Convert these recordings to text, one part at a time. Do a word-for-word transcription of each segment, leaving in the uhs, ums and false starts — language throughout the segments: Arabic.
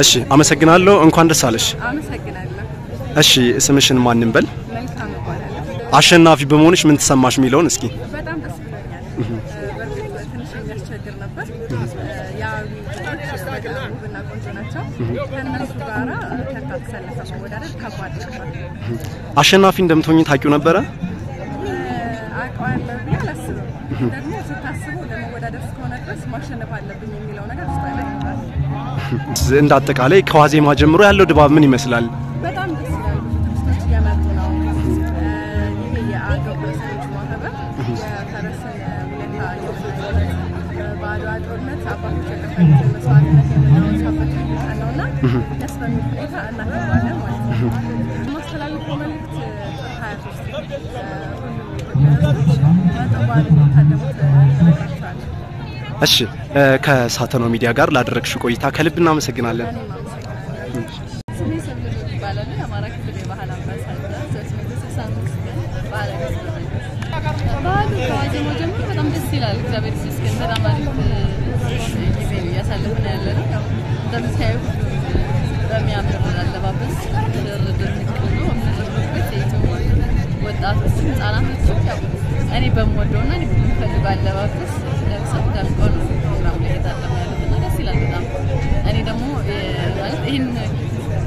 أشي أمسكنالو أنكوان رسالش أمسكنالو أشي اسمشن ما ننبل عشان نافي بمونش من تسماش ميلون اسكي بدأم تسمعني عشان نافي ندمتوني تحكي نبرة እንዳጠቃ ላይ ከዋዜማ ጀምሮ ያለው ድባብ ምን ይመስላል? በጣም ደስ ይላል። ስቶች ያመጡ ነው። ይሄ የአገው ሰዎች ማህበር ተረሰነ ሁኔታ ባዶዋ ጦርነት አባቶች ተከፈሉ መስዋዕትነት የምናወጣበት ነውና ደስ በሚል ሁኔታ እናከብራለን ማለት ነው። ማስተላሉ ኮመንት ሃያ ሶስት እሺ ከሳተኖ ሚዲያ ጋር ላደረግሽ ቆይታ ከልብና መሰግናለን።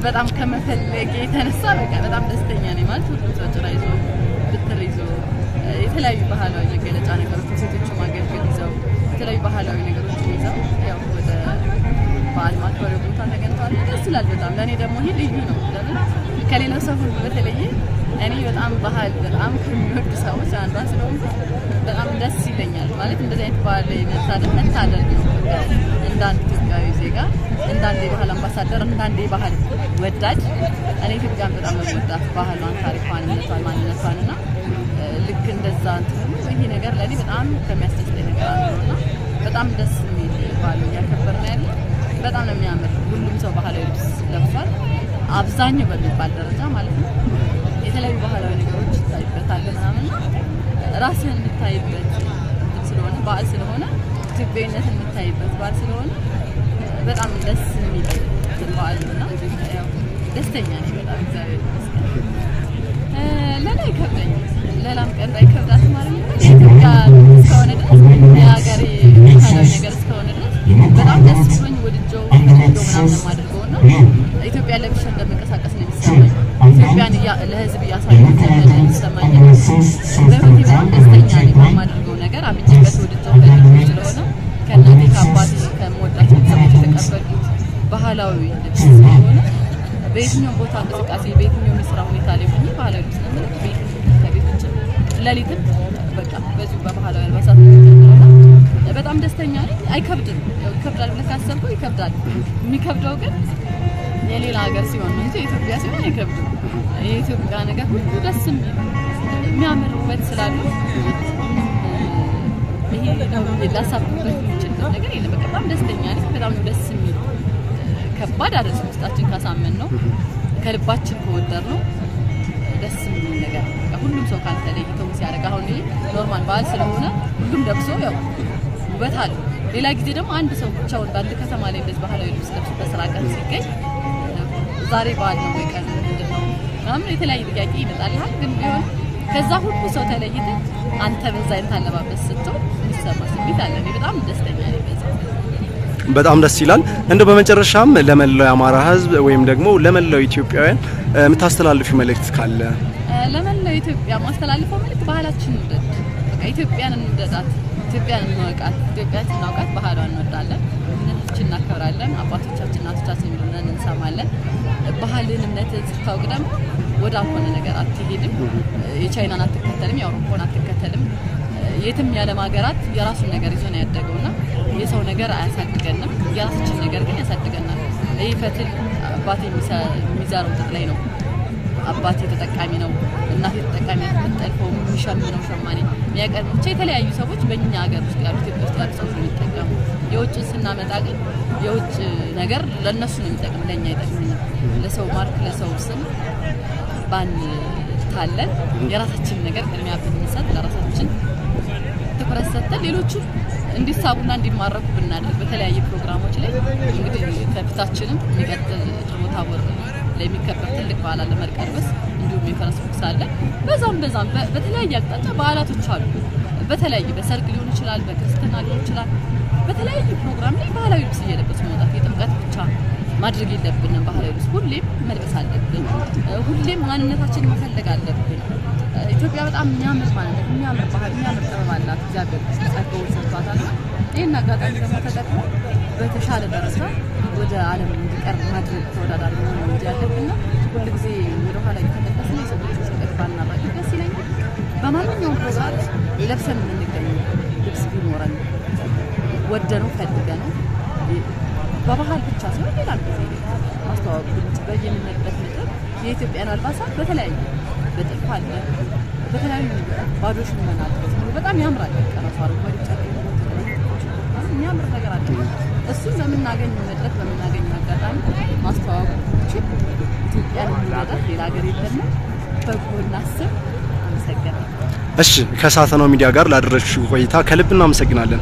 بدأم كمل لقيت أنا السابق بدأم دستني يعني ما تقول ترايزو بترايزو يتلاقي بحاله اللي قلت أنا قررت أسيت شو ما قلت كذا يتلاقي بحاله اللي قررت كذا يا أخوي ده معلومات وربنا كان كان تسلل بدأم لأني ده مهيل يجونه بدأنا الكلام نفسه في بتلاقيه أني بدأم بحال بدأم كمل تساوي شان بس لهم بدأم دستني يعني ما لكن بدأت بالي نتادم نتادم عندنا تسقى يزيجا عندنا دي بحال أمباسادر عندنا دي بحال وداج أنا في الجامعة أعمل وداج بحال لون خارقان من الصالمان من الصالنا لكن دزان وهي نجار لاني بتعمل كميسة استهلاك بتعمل دس مية بالو يا كبرناي بتعمل مني عمل كلهم سو بحال لبس لفر أبزاني بدو بالدرجة مالهم إذا لو بحال وين يروح تايب بتعمل عملنا راسي نتايب بتسلون بارسلونا تبين نحن نتايب بارسلونا بتعمل دس مية بالو دستني يعني بدأت زايد لا لا يكبرني لا لا مكبر يكبر أسماري كان سكونة يا قري هذا ينقر سكونة بدأت دستني ودجو دومنا ما درجونا إثيوبيا اللي بيشن ده مكسر كسر نبي إثيوبيا يعني الهزبي ياساي نسمع يعني دلوقتي بدأت دستني يعني ما درجونا قرر عم يجيب بس ودجو بدرجونا كان لدي كابات كان مودات كتير بحالاوي بيتنيوم بوتان تسقاسي بيتنيوم يسرا هنيتا ليبني بحاله لسنا بيت كبيت لاليت بقى بزو بحاله البسات በጣም ደስተኛ ነኝ አይከብድም ይከብዳል ብለህ ካሰብከው ይከብዳል የሚከብደው ግን የሌላ ሀገር ሲሆን ነው እንጂ ኢትዮጵያ ሲሆን አይከብድም የኢትዮጵያ ነገር ሁሉ ደስ የሚል የሚያምርበት ስላለው ይሄ ለላሳብኩት ይችላል ነገር የለም በጣም ደስተኛ ነኝ በጣም ደስ የሚል ከባድ አደረስ ውስጣችን ካሳመን ነው ከልባችን ከወደር ነው ደስ የሚል ነገር ሁሉም ሰው ካልተለየተው ሲያረጋ አሁን ላይ ኖርማል ባል ስለሆነ ሁሉም ደብሶ ያው ውበት አለው ሌላ ጊዜ ደግሞ አንድ ሰው ብቻው ባንድ ከተማ ላይ እንደዚህ ባህላዊ ልብስ ለብሶ ተሰራቀን ሲገኝ ዛሬ ባል ነው ወይቀር እንደው አሁን የተለያየ ጥያቄ ይመጣልሃል ግን ቢሆን ከዛ ሁሉ ሰው ተለይተ አንተ በዛ እንታለባበት ስትው ይሰማ ስሜት አለ በጣም ደስተኛ ነኝ በዛ بدأ عمل السيلان. عندو بمجرد الشام لما اللي عماره هذب ويمدقمو لما اللي إثيوبياين متأصلالي في ملك تكال. لما اللي إثيوبيا متأصلالي في ملك بحالات شنودت. إثيوبيان النودات. إثيوبيان النوقات. إثيوبيان النوقات بحالو النودالة. شننا كورالة. أباتو شافنا تجاسي ملونا نسمعله. بحالين النتج فوقهم ودافونا نجارات تجيدم. يشينا نتكتلم يا أوروبا نتكتلم. يتم يا لماجرات يراسو نجاريزون يدقونا. يسوون نجار عساد تجنا، جالس تجنا نجار كني عساد تجنا. أي فترة أباتي ميزا ميزارو تطلعينه، أباتي تتكامينه، النهر تتكامينه، الفوم مشامينه مشاماني. مياك شيء ثلأ يسويش بني نجار بستلاب بستلاب سوفي تجنا. يوتش سنة متاعي، يوتش نجار لنا سنة متاعي لنا يدرسنا. لسه مارك لسه وصل، بان ثالث، جالس تجنا نجار كلامي عبد المسد، جالس تجنا. تبرز ستة ليلو تشوف. عندي سابونا عندي مرة كبرنا بتلاقي أي برنامج وشلي عندي كابتاتشلم ميجات المتابور لي ميكابر تلك بعلا لمركز بس عندهم ميفرس فكسالة بزام بزام بتلاقي أكتر بعلا تشارك بتلاقي بس الكلون شلال بكرستنا الكلون شلال بتلاقي برنامج لي بعلا يلبسيه لبس موضة في تبقى تشار ما ترجع لبنا بعلا يلبس كله مركز على لبنا كله ما ننتشر مثل قال لبنا إثيوبيا بدأ من يوم الجمعة، من يوم الأحد، من يوم الثلاثاء، جابر، أقول سلطاتنا، إن نقدر نتذكر بتشارك دراسة، وده على من الأرض هذه تودا دارنا جالبنا، كل جزء يروح على يحدد بس ليش بس إخبارنا راجع بس لين، بمن يوم بزار لبسنا من الجنوب، لبس بنوران، والجنوب في الجنوب، بابا هل بتشاسو ولا لا؟ أصلاً بتبين من البتر، إثيوبيا أنا البصر بتلاقي. بتقال بتقال باروش من عندك، بتقال نعم رأيك أنا صاروا باريش أكيد، نعم رأيك رأيك، السنة من ناقين مدرك من ناقين مقطعين، ما استوى شيء، يعني هذا في لاعرين لنا، فبقول ناس مسكين. إيش كساثنا ميديا قال لا درش شو قيتها كلبنا مسكين علينا.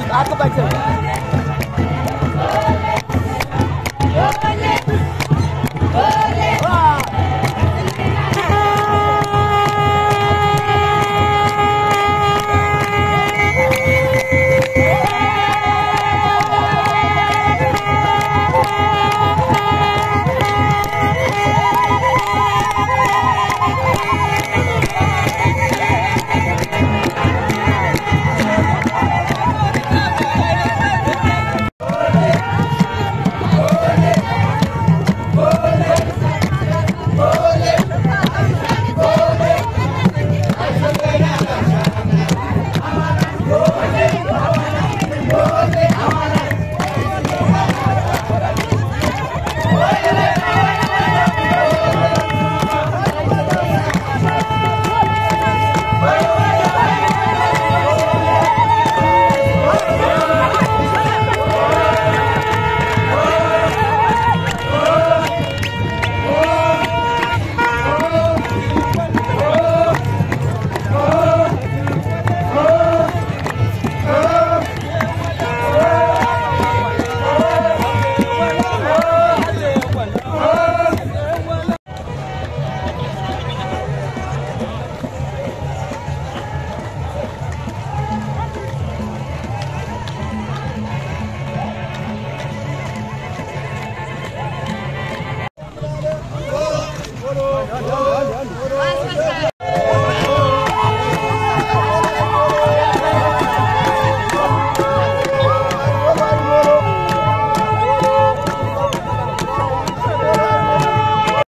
يبقى عقبك.